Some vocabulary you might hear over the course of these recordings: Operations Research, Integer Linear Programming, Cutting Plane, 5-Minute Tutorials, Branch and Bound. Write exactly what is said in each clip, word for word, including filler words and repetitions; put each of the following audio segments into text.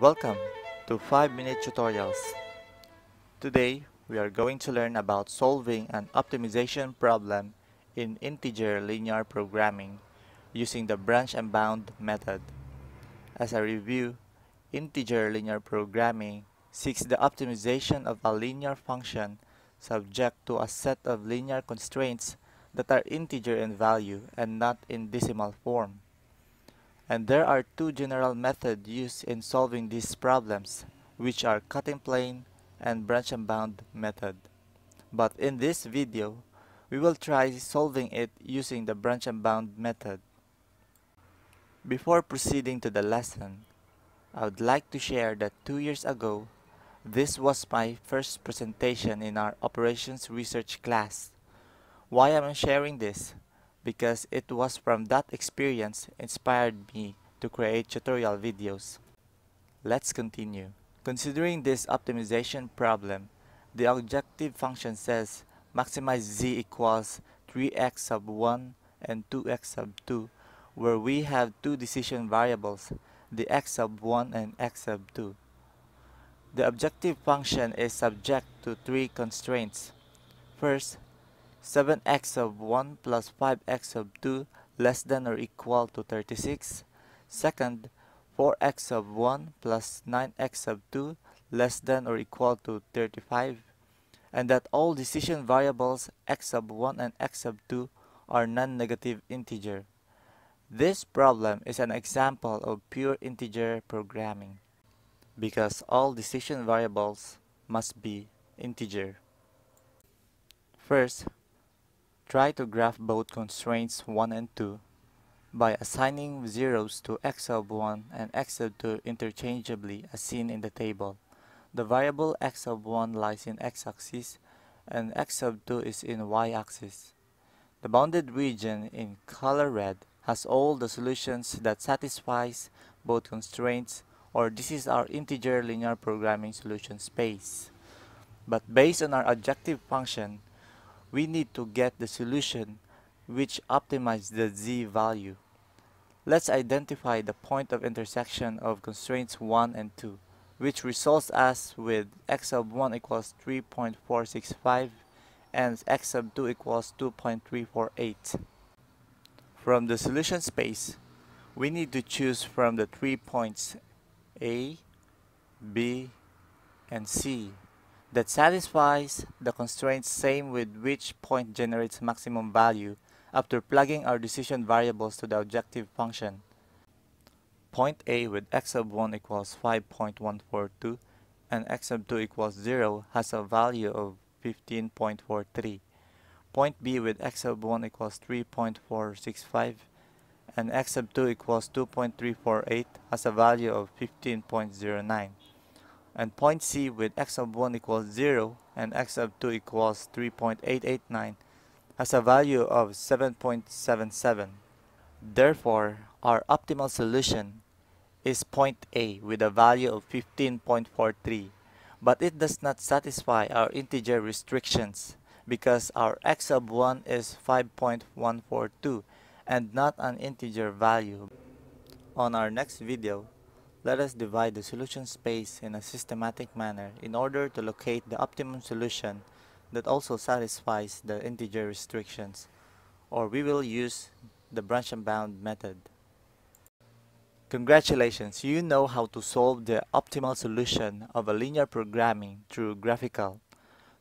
Welcome to five minute Tutorials. Today we are going to learn about solving an optimization problem in integer linear programming using the branch and bound method. As a review, integer linear programming seeks the optimization of a linear function subject to a set of linear constraints that are integer in value and not in decimal form. And there are two general methods used in solving these problems, which are cutting plane and branch and bound method. But in this video, we will try solving it using the branch and bound method. Before proceeding to the lesson, I would like to share that two years ago, this was my first presentation in our Operations Research class. Why am I sharing this? Because it was from that experience inspired me to create tutorial videos. Let's continue. Considering this optimization problem, the objective function says maximize z equals three x sub one and two x sub two, where we have two decision variables, the x sub one and x sub two. The objective function is subject to three constraints. First, seven x sub one plus five x sub two less than or equal to thirty-six. Second, four x sub one plus nine x sub two less than or equal to thirty-five. And that all decision variables x sub one and x sub two are non-negative integer. This problem is an example of pure integer programming because all decision variables must be integer. First, try to graph both constraints one and two by assigning zeros to x sub one and x sub two interchangeably as seen in the table. The variable x sub one lies in x-axis and x sub two is in y-axis. The bounded region in color red has all the solutions that satisfies both constraints, or this is our integer linear programming solution space. But based on our objective function, we need to get the solution which optimizes the z value. Let's identify the point of intersection of constraints one and two, which results us with x sub one equals three point four six five and x sub two equals two point three four eight. From the solution space, we need to choose from the three points A, B, and C that satisfies the constraints same with which point generates maximum value after plugging our decision variables to the objective function. Point A with x sub one equals five point one four two and x sub two equals zero has a value of fifteen point four three. Point B with x sub one equals three point four six five and x sub two equals two point three four eight has a value of fifteen point zero nine. And point C with x sub one equals zero and x sub two equals three point eight eight nine has a value of seven point seven seven. Therefore, our optimal solution is point A with a value of fifteen point four three, but it does not satisfy our integer restrictions because our x sub one is five point one four two and not an integer value. On our next video, let us divide the solution space in a systematic manner in order to locate the optimum solution that also satisfies the integer restrictions, or we will use the branch and bound method. Congratulations, you know how to solve the optimal solution of a linear programming through graphical.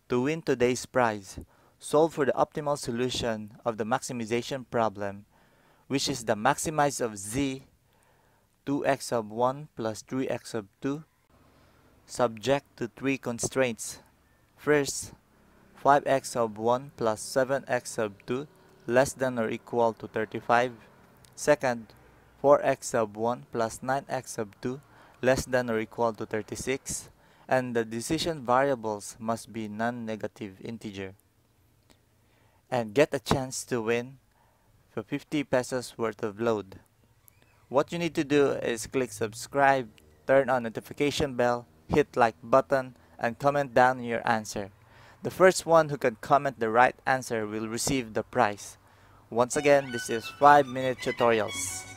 To win today's prize, solve for the optimal solution of the maximization problem, which is the maximize of z two x sub one plus three x sub two, subject to three constraints. First, five x sub one plus seven x sub two less than or equal to thirty-five. Second, four x sub one plus nine x sub two less than or equal to thirty-six, and the decision variables must be non-negative integer. And get a chance to win for fifty pesos worth of load. What you need to do is click subscribe, turn on notification bell, hit like button, and comment down your answer. The first one who can comment the right answer will receive the prize. Once again, this is five minute Tutorials.